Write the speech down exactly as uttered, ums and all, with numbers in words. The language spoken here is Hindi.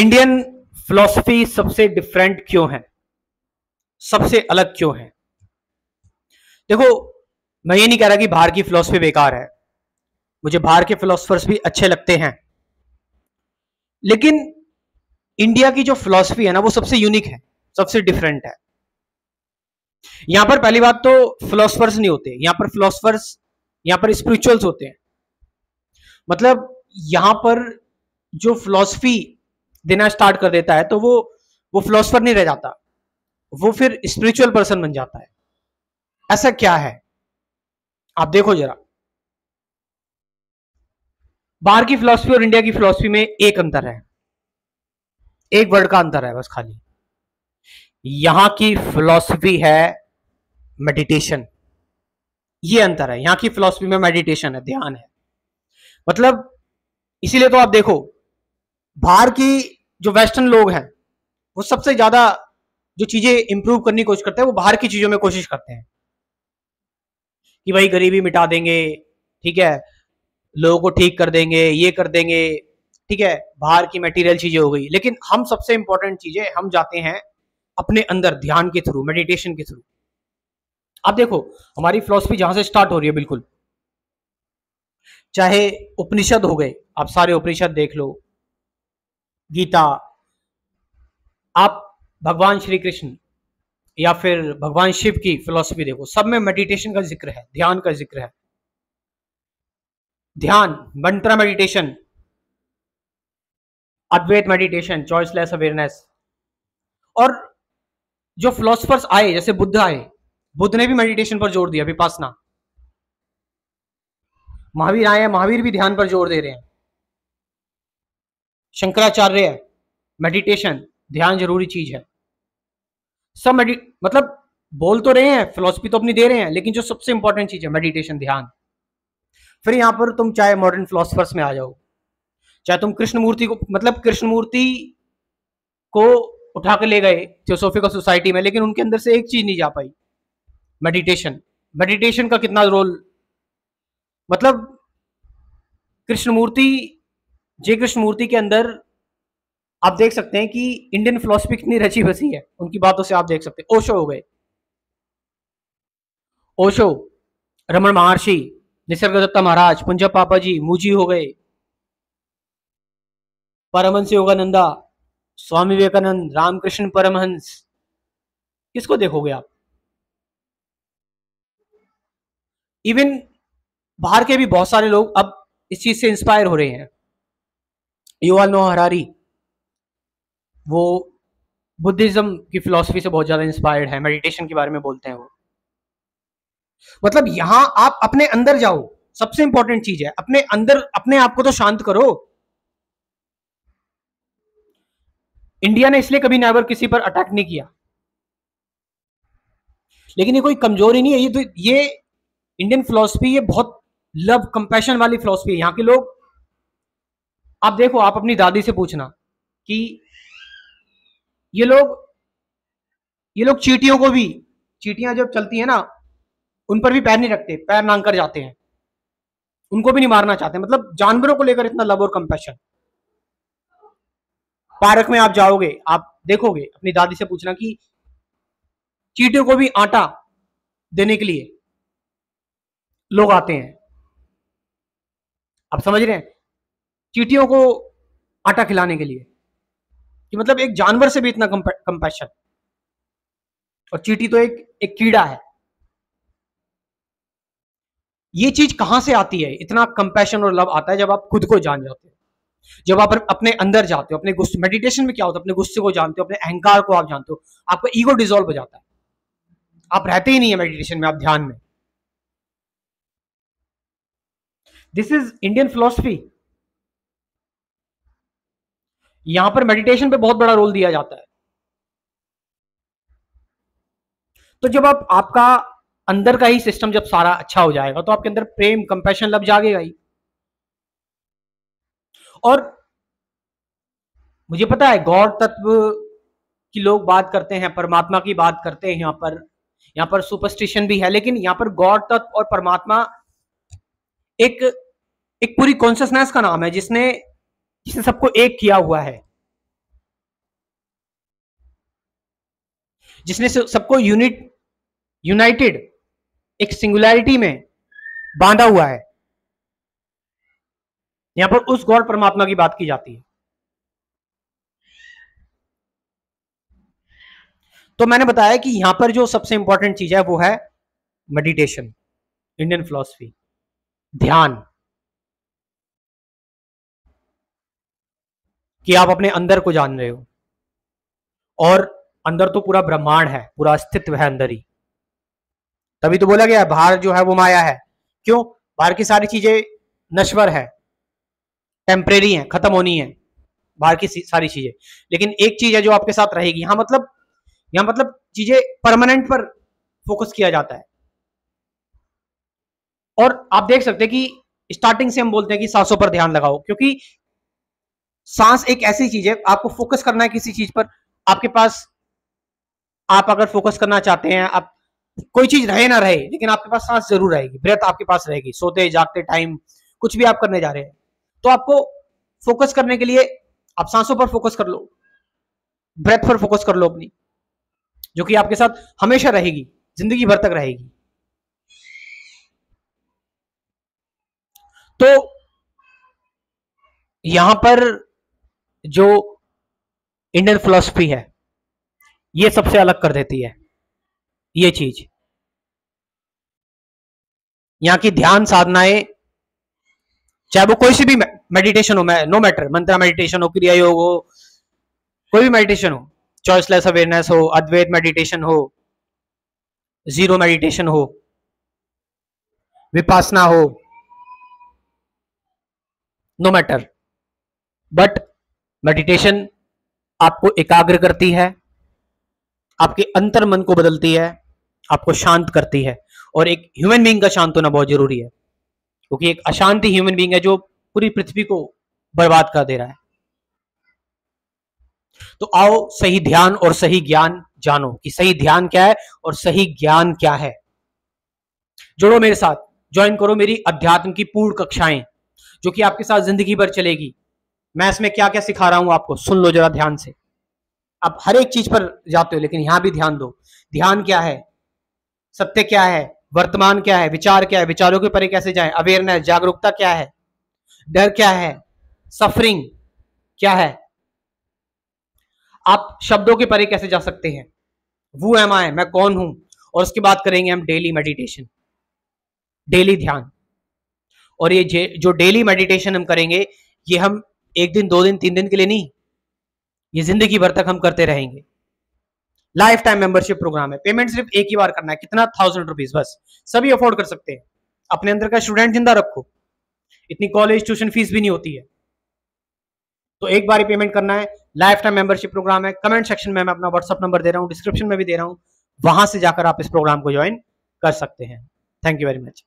इंडियन फिलॉसफी सबसे डिफरेंट क्यों है, सबसे अलग क्यों है? देखो, मैं ये नहीं कह रहा कि बाहर की फिलॉसफी बेकार है, मुझे बाहर के फिलॉसफर्स भी अच्छे लगते हैं, लेकिन इंडिया की जो फिलॉसफी है ना वो सबसे यूनिक है, सबसे डिफरेंट है। यहां पर पहली बात तो फिलॉसफर्स नहीं होते, यहां पर फिलॉसफर्स, यहां पर स्पिरिचुअल्स होते हैं। मतलब यहां पर जो फिलॉसफी देना स्टार्ट कर देता है तो वो वो फिलॉसफर नहीं रह जाता, वो फिर स्पिरिचुअल पर्सन बन जाता है। ऐसा क्या है? आप देखो जरा, बाहर की फिलॉसफी और इंडिया की फिलॉसफी में एक अंतर है, एक वर्ड का अंतर है बस खाली। यहां की फिलॉसफी है मेडिटेशन, ये अंतर है। यहां की फिलॉसफी में मेडिटेशन है, ध्यान है। मतलब इसीलिए तो आप देखो बाहर की जो वेस्टर्न लोग हैं वो सबसे ज्यादा जो चीजें इंप्रूव करने की कोशिश करते हैं वो बाहर की चीजों में कोशिश करते हैं कि भाई गरीबी मिटा देंगे, ठीक है, लोगों को ठीक कर देंगे, ये कर देंगे, ठीक है, बाहर की मटेरियल चीजें हो गई। लेकिन हम सबसे इंपॉर्टेंट चीजें हम जाते हैं अपने अंदर, ध्यान के थ्रू, मेडिटेशन के थ्रू। आप देखो हमारी फिलॉसफी जहां से स्टार्ट हो रही है बिल्कुल, चाहे उपनिषद हो गए, आप सारे उपनिषद देख लो, गीता, आप भगवान श्री कृष्ण या फिर भगवान शिव की फिलॉसफी देखो, सब में मेडिटेशन का जिक्र है, ध्यान का जिक्र है। ध्यान, मंत्रा मेडिटेशन, अद्वैत मेडिटेशन, चॉइसलेस अवेयरनेस। और जो फिलोसफर्स आए जैसे बुद्ध आए, बुद्ध ने भी मेडिटेशन पर जोर दिया, विपासना। महावीर आए हैं, महावीर भी ध्यान पर जोर दे रहे हैं। शंकराचार्य है, मेडिटेशन, ध्यान जरूरी चीज है। सब मेडि मतलब बोल तो रहे हैं, फिलोसफी तो अपनी दे रहे हैं, लेकिन जो सबसे इंपॉर्टेंट चीज है मेडिटेशन, ध्यान। फिर यहाँ पर तुम चाहे मॉडर्न फिलोसफर्स में आ जाओ, चाहे तुम कृष्णमूर्ति को, मतलब कृष्णमूर्ति को उठा कर ले गए थियोसोफिकल सोसाइटी में, लेकिन उनके अंदर से एक चीज नहीं जा पाई, मेडिटेशन। मेडिटेशन का कितना रोल, मतलब कृष्णमूर्ति, जे कृष्णमूर्ति के अंदर आप देख सकते हैं कि इंडियन फिलोसफी कितनी रची बसी है, उनकी बातों से आप देख सकते हैं। ओशो हो गए, ओशो, रमण महर्षि, निसर्गदत्ता महाराज, पुंजा पापा जी, मुजी हो गए, परमहंस योगानंदा, स्वामी विवेकानंद, रामकृष्ण परमहंस। किसको देखोगे आप? इवन बाहर के भी बहुत सारे लोग अब इस चीज से इंस्पायर हो रहे हैं। युवाल नोह हरारी, वो बुद्धिज्म की फिलॉसफी से बहुत ज्यादा इंस्पायर्ड है, मेडिटेशन के बारे में बोलते हैं वो। मतलब यहां आप अपने अंदर जाओ, सबसे इंपॉर्टेंट चीज है अपने अंदर, अपने आप को तो शांत करो। इंडिया ने इसलिए कभी नेवर किसी पर अटैक नहीं किया, लेकिन ये कोई कमजोरी नहीं है, ये तो ये इंडियन फिलॉसफी, ये बहुत लव कंपैशन वाली फिलॉसफी है। यहाँ के लोग आप देखो, आप अपनी दादी से पूछना कि ये लोग ये लोग चींटियों को भी, चींटियां जब चलती है ना उन पर भी पैर नहीं रखते, पैर नांग कर जाते हैं, उनको भी नहीं मारना चाहते। मतलब जानवरों को लेकर इतना लव और कंपैशन। पार्क में आप जाओगे, आप देखोगे, अपनी दादी से पूछना कि चींटियों को भी आटा देने के लिए लोग आते हैं। आप समझ रहे हैं, चींटियों को आटा खिलाने के लिए, कि मतलब एक जानवर से भी इतना कंपैशन। और चींटी तो एक एक कीड़ा है। ये चीज कहां से आती है? इतना कंपैशन और लव आता है जब आप खुद को जान जाते हो, जब आप अपने अंदर जाते हो, अपने गुस्से। मेडिटेशन में क्या होता है? अपने गुस्से को जानते हो, अपने अहंकार को आप जानते हो, आपका ईगो डिसॉल्व हो जाता है, आप रहते ही नहीं है मेडिटेशन में, आप ध्यान में। This is Indian philosophy. यहां पर मेडिटेशन पे बहुत बड़ा रोल दिया जाता है। तो जब आप, आपका अंदर का ही सिस्टम जब सारा अच्छा हो जाएगा तो आपके अंदर प्रेम, कंपैशन, लव जागेगा ही। और मुझे पता है गौर तत्व की लोग बात करते हैं, परमात्मा की बात करते हैं, यहाँ पर यहाँ पर सुपरस्टिशन भी है, लेकिन यहाँ पर गौर तत्व और परमात्मा एक एक पूरी कॉन्शियसनेस का नाम है जिसने जिसने सबको एक किया हुआ है। जिसने सबको यूनिट यूनाइटेड एक सिंगुलैरिटी में बांधा हुआ है। यहां पर उस गॉड परमात्मा की बात की जाती है। तो मैंने बताया कि यहां पर जो सबसे इंपॉर्टेंट चीज है वो है मेडिटेशन, इंडियन फिलॉसफी, ध्यान, कि आप अपने अंदर को जान रहे हो। और अंदर तो पूरा ब्रह्मांड है, पूरा अस्तित्व है अंदर ही। तभी तो बोला गया बाहर जो है वो माया है। क्यों? बाहर की सारी चीजें नश्वर है, टेम्परेरी है, खत्म होनी है बाहर की सारी चीजें। लेकिन एक चीज है जो आपके साथ रहेगी। यहाँ मतलब यहाँ मतलब चीजें परमानेंट पर फोकस किया जाता है। और आप देख सकते हैं कि स्टार्टिंग से हम बोलते हैं कि सांसों पर ध्यान लगाओ, क्योंकि सांस एक ऐसी चीज है, आपको फोकस करना है किसी चीज पर। आपके पास आप अगर फोकस करना चाहते हैं, आप कोई चीज रहे ना रहे, लेकिन आपके पास सांस जरूर रहेगी, ब्रेथ आपके पास रहेगी। सोते जागते टाइम कुछ भी आप करने जा रहे हैं तो आपको फोकस करने के लिए आप सांसों पर फोकस कर लो, ब्रेथ पर फोकस कर लो अपनी, जो कि आपके साथ हमेशा रहेगी, जिंदगी भर तक रहेगी। तो यहां पर जो इंडियन फिलॉसफी है ये सबसे अलग कर देती है ये चीज। यहाँ की ध्यान साधनाएं, चाहे वो कोई सी भी मेडिटेशन हो, नो मैटर, मंत्रा मेडिटेशन हो, क्रिया योग हो, कोई भी मेडिटेशन हो, चॉइसलेस अवेयरनेस हो, अद्वैत मेडिटेशन हो, जीरो मेडिटेशन हो, विपासना हो, नो मैटर, बट मेडिटेशन आपको एकाग्र करती है, आपके अंतर मन को बदलती है, आपको शांत करती है। और एक ह्यूमन बीइंग का शांत होना बहुत जरूरी है, क्योंकि एक अशांति ह्यूमन बीइंग है जो पूरी पृथ्वी को बर्बाद कर दे रहा है। तो आओ सही ध्यान और सही ज्ञान जानो, कि सही ध्यान क्या है और सही ज्ञान क्या है। जोड़ो मेरे साथ, ज्वाइन करो मेरी अध्यात्म की पूर्ण कक्षाएं, जो कि आपके साथ जिंदगी भर चलेगी। मैं इसमें क्या क्या सिखा रहा हूं आपको सुन लो जरा ध्यान से। आप हर एक चीज पर जाते हो, लेकिन यहां भी ध्यान दो। ध्यान क्या है, सत्य क्या है, वर्तमान क्या है, विचार क्या है, विचारों के परे कैसे जाएं, अवेयरनेस, जागरूकता क्या है, डर क्या है, सफरिंग क्या है, आप शब्दों के परे कैसे जा सकते हैं, वो एम आई, मैं कौन हूं। और उसके बाद करेंगे हम डेली मेडिटेशन, डेली ध्यान। और ये जो डेली मेडिटेशन हम करेंगे, ये हम एक दिन, दो दिन, तीन दिन के लिए नहीं, ये जिंदगी भर तक हम करते रहेंगे। लाइफ टाइम मेंबरशिप प्रोग्राम है, पेमेंट सिर्फ एक ही बार करना है। कितना? थाउजेंड रुपीज, बस। सभी अफोर्ड कर सकते हैं। अपने अंदर का स्टूडेंट जिंदा रखो, इतनी कॉलेज ट्यूशन फीस भी नहीं होती है। तो एक बार ही पेमेंट करना है, लाइफ टाइम मेंबरशिप प्रोग्राम है। कमेंट सेक्शन में मैं अपना व्हाट्सअप नंबर दे रहा हूँ, डिस्क्रिप्शन में भी दे रहा हूँ, वहां से जाकर आप इस प्रोग्राम को ज्वाइन कर सकते हैं। Thank you very much.